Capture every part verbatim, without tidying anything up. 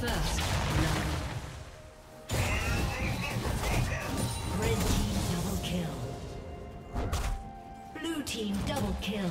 First. Red team double kill. Blue team double kill.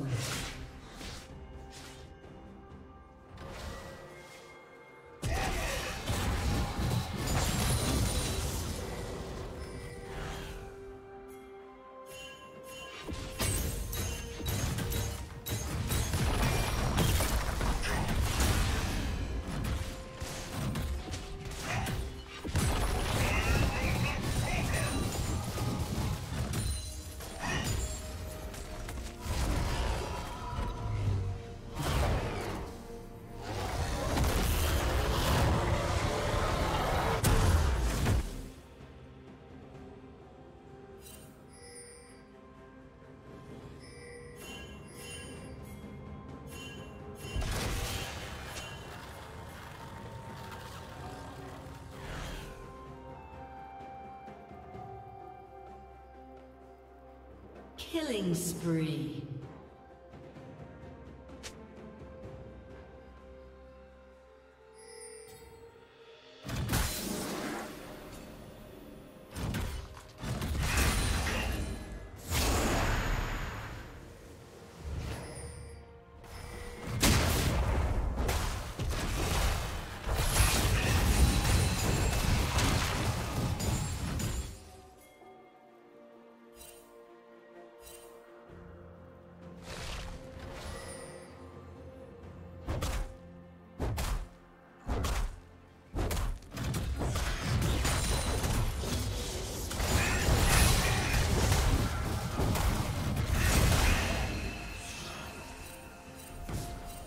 Killing spree.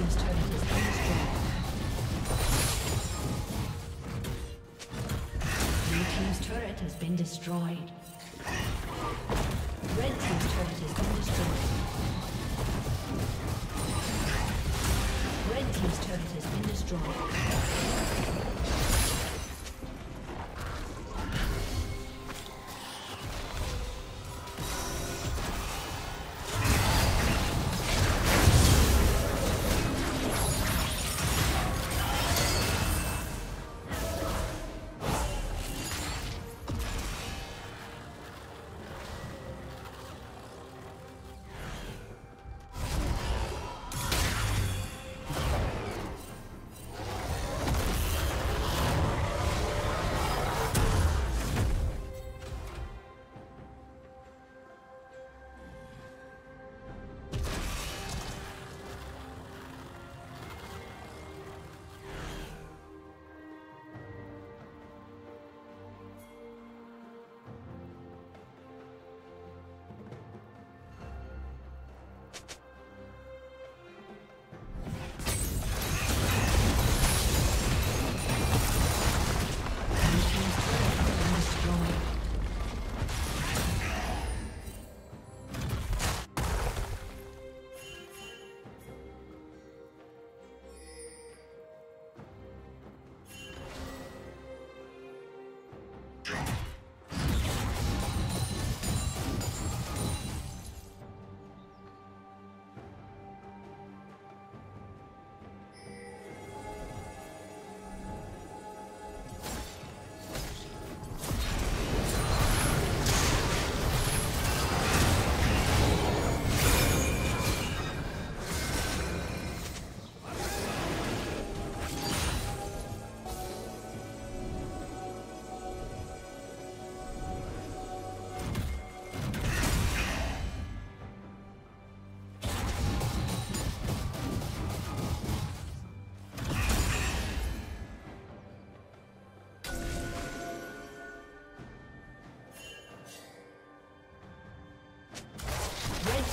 team's turret has been destroyed. Blue team's turret has been destroyed. Red team's turret has been destroyed. Red team's turret has been destroyed.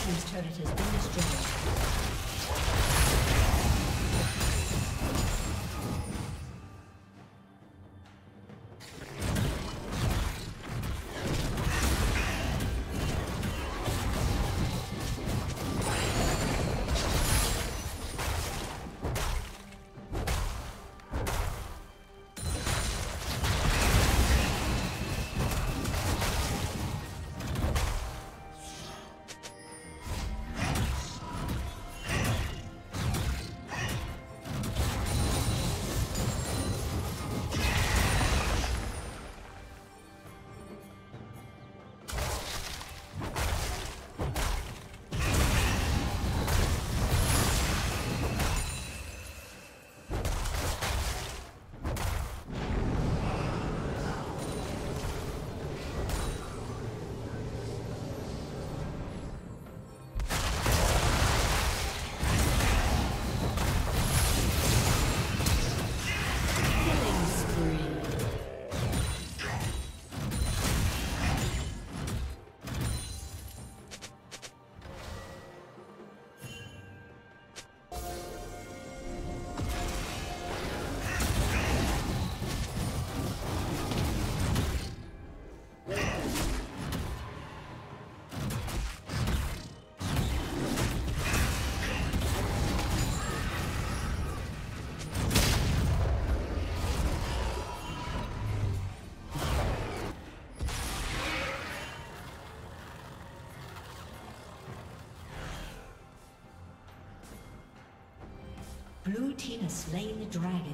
This turret has been destroyed. Blue team has slain the dragon.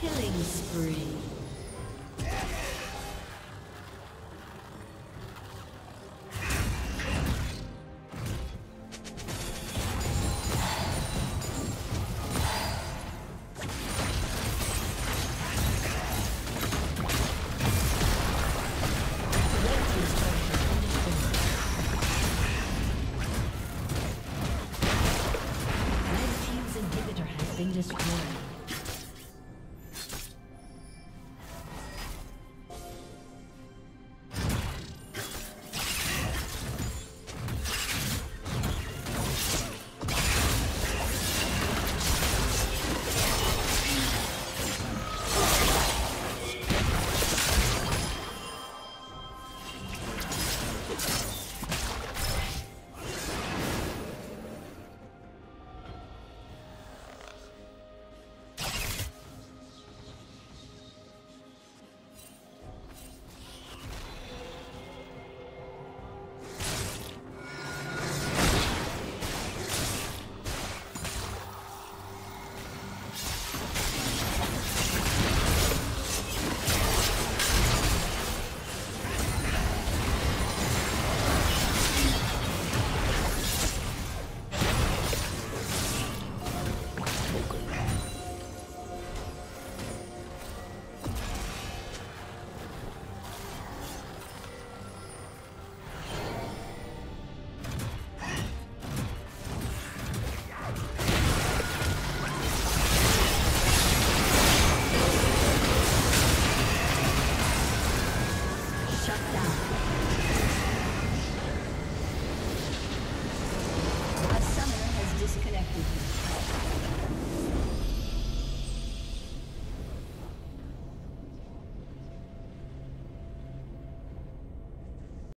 Killing spree. Shut down.